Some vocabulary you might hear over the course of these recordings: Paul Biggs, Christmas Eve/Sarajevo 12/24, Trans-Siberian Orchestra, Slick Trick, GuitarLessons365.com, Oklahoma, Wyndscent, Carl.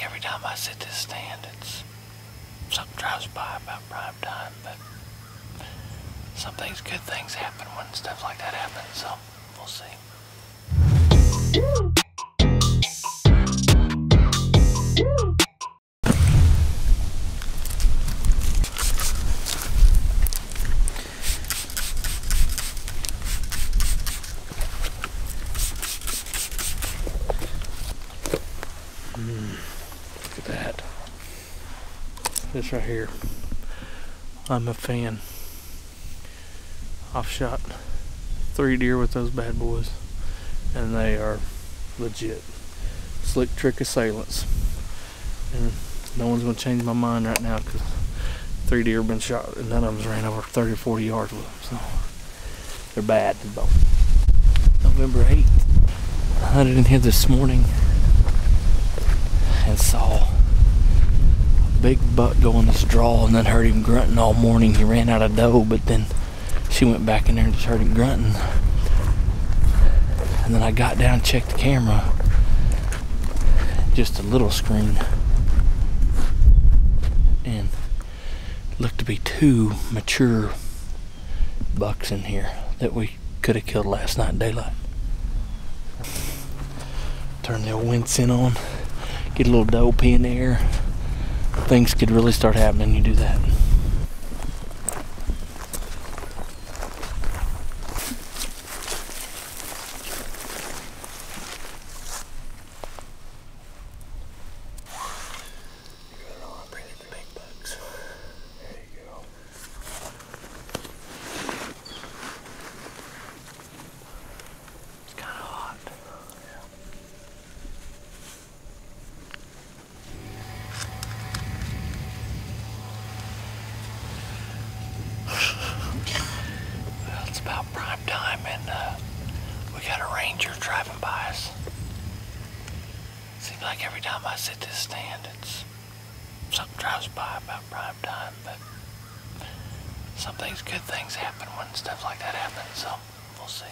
like every time I sit this stand, it's something drives by about prime time, but some things, good things happen when stuff like that happens, so we'll see. This right here, I'm a fan. I've shot 3 deer with those bad boys, and they are legit Slick Trick assailants, and no one's gonna change my mind right now because 3 deer have been shot and none of them's ran over 30 or 40 yards with them, so they're bad. November 8th, I hunted in here this morning and saw big buck go on this draw and then heard him grunting all morning. He ran out of doe, but then she went back in there and just heard him grunting. And then I got down and checked the camera. Just a little screen. And looked to be 2 mature bucks in here that we could have killed last night in daylight. Turn the old Wyndscent on. Get a little doe pee in the air. Things could really start happening. You do that. Like every time I sit this stand, it's something drives by about prime time, but some things, good things happen when stuff like that happens, so we'll see.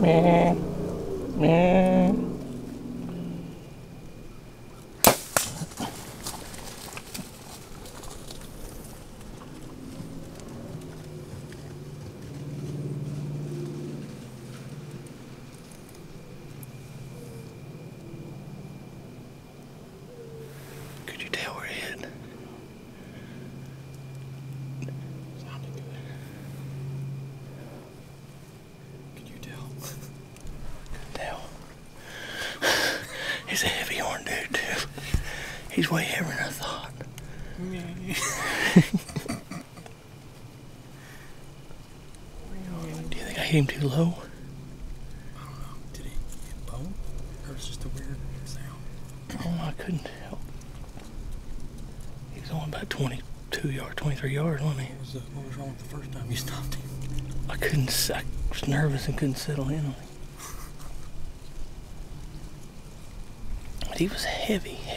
Meh. Meh. He's a heavy horn dude too. He's way heavier than I thought. Yeah. Do you think I hit him too low? I don't know. Did he hit bone? Or was it just a weird sound? Oh, I couldn't tell. He was only about 22 yards, 23 yards, wasn't he? What was wrong with the first time you stopped him? I was nervous and couldn't settle in on him. He was heavy. Yeah.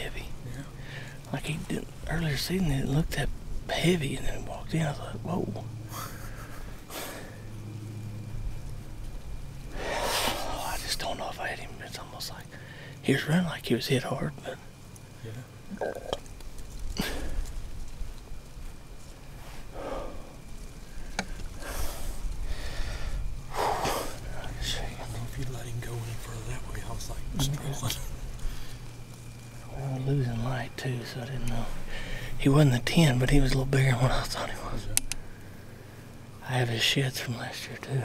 Like he did earlier season, it looked that heavy, and then he walked in. I thought, whoa. Oh, I just don't know if I hit him. It's almost like he was running like he was hit hard, but yeah. I don't know if you let him go any further that way. I was like struggling. Losing light too, so I didn't know. He wasn't a 10, but he was a little bigger than what I thought he was. I have his sheds from last year too.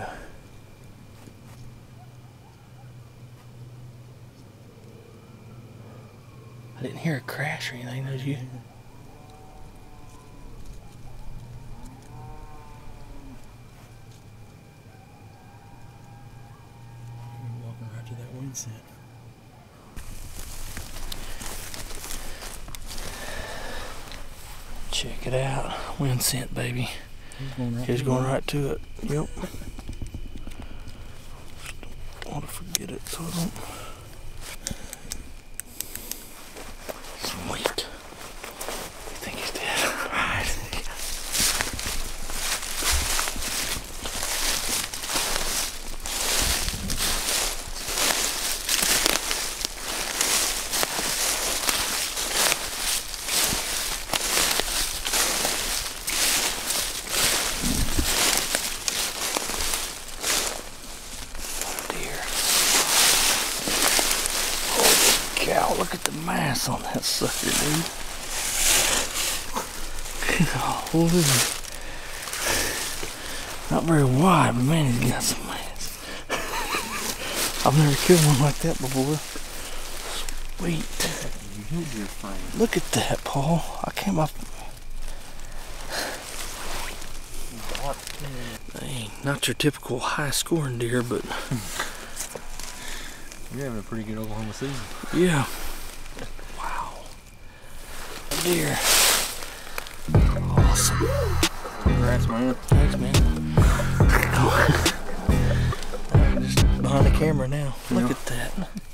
I didn't hear a crash or anything, did you? You're walking right to that Wyndscent. Check it out, Wyndscent, baby. He's going right to it. Yep. Don't want to forget it, so I don't. Sweet. You think he's dead? Look at the mass on that sucker, dude. Good old. Not very wide, but man, he's got some mass. I've never killed one like that before. Sweet. Look at that, Paul. I came up. Dang, not your typical high scoring deer, but. You're having a pretty good Oklahoma season. Yeah. Wow. Deer. Awesome. Congrats, man. Thanks, man. I'm just behind the camera now. Look at that.